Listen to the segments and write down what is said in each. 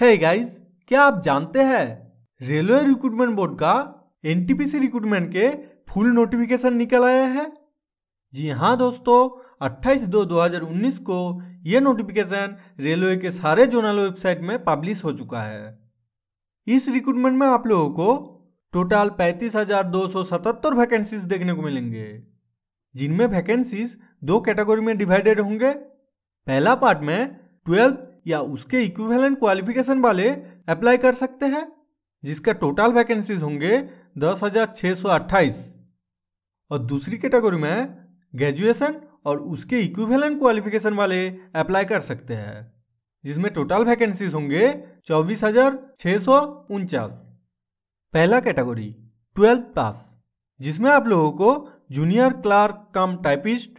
Hey guys, क्या आप जानते हैं रेलवे रिक्रूटमेंट बोर्ड का एनटीपीसी रिक्रूटमेंट के फुल नोटिफिकेशन निकल आया है। जी हाँ दोस्तों, 28/2/2019 को यह नोटिफिकेशन रेलवे के सारे जोनल वेबसाइट में पब्लिश हो चुका है। इस रिक्रूटमेंट में आप लोगों को टोटल 35,277 वैकेंसीज देखने को मिलेंगे, जिनमें वैकेंसीज दो कैटेगरी में डिवाइडेड होंगे। पहला पार्ट में 12th या उसके इक्विवेलेंट क्वालिफिकेशन वाले अप्लाई कर सकते हैं, जिसका टोटल वैकेंसीज होंगे 10,628। और दूसरी कैटेगरी में ग्रेजुएशन और उसके इक्विवेलेंट क्वालिफिकेशन वाले अप्लाई कर सकते हैं, जिसमें टोटल वैकेंसीज होंगे 24,649। पहला कैटेगरी 12th पास, जिसमें आप लोगों को junior clerk cum typist,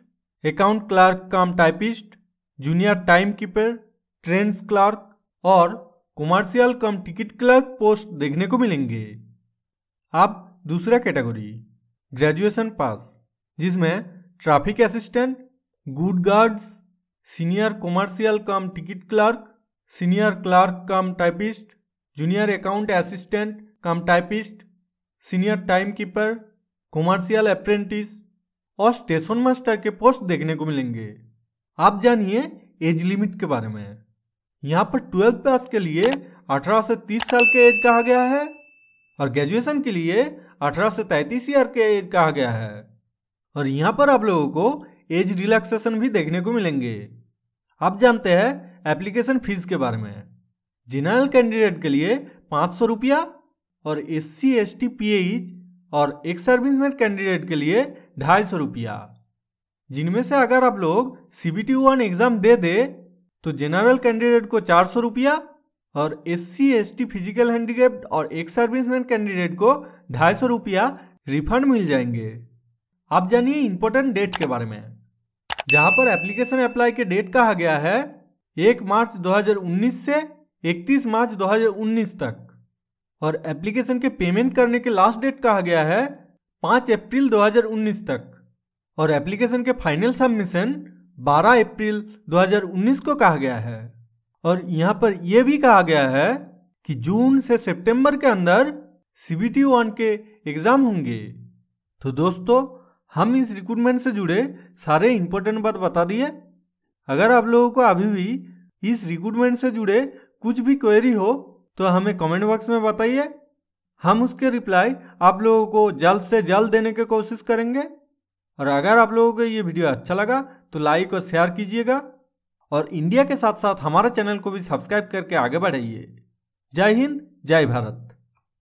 account clerk cum typist, junior time keeper, trends clerk और commercial cum ticket clerk post देखने को मिलेंगे। अब दूसरा कैटेगरी ग्रेजुएशन पास, जिसमें traffic assistant, good guards, senior commercial cum ticket clerk, senior clerk cum typist, junior account assistant cum typist, senior time keeper, commercial apprentice और station master के post देखने को मिलेंगे। आप जानिए एज लिमिट के बारे में। यहाँ पर 12th पास के लिए 18 से 30 साल के एज कहा गया है और ग्रेजुएशन के लिए 18 से 33 ईयर के एज कहा गया है। और यहाँ पर आप लोगों को एज रिलैक्सेशन भी देखने को मिलेंगे। आप जानते हैं एप्लीकेशन फीस के बारे में। जनरल कैंडिडेट के लिए 500 रुपया और SC/ST/PAs और एक सर्विसमैन कैंडिडेट के लिए 250 रुपया, जिनमें से अगर आप लोग CBT-1 एग्जाम दे दे तो जनरल कैंडिडेट को 400 रुपया और SC/ST फिजिकल हैंडीकैप्ड और एक सर्विसमैन कैंडिडेट को 250 रुपया रिफंड मिल जाएंगे। आप जानिए इंपॉर्टेंट डेट के बारे में, जहां पर एप्लीकेशन अप्लाई के डेट कहा गया है 1 मार्च 2019 से 31 मार्च 2019 तक। और एप्लीकेशन के पेमेंट करने के लास्ट डेट कहा गया है 5 अप्रैल 2019 तक। और एप्लीकेशन के फाइनल सबमिशन 12 अप्रैल 2019 को कहा गया है। और यहाँ पर यह भी कहा गया है कि जून से सितंबर के अंदर CBT-1 के एग्जाम होंगे। तो दोस्तों, हम इस रिक्रूटमेंट से जुड़े सारे इम्पोर्टेंट बात बता दिए। अगर आप लोगों को अभी भी इस रिक्रूटमेंट से जुड़े कुछ भी क्वेरी हो तो हमें कमेंट बॉक्स में बताइए। हम उसके रिप्लाई आप लोगों को जल्द से जल्द देने की कोशिश करेंगे। और अगर आप लोगों को ये वीडियो अच्छा लगा तो लाइक और शेयर कीजिएगा और इंडिया के साथ साथ हमारे चैनल को भी सब्सक्राइब करके आगे बढ़ाइए। जय हिंद, जय भारत।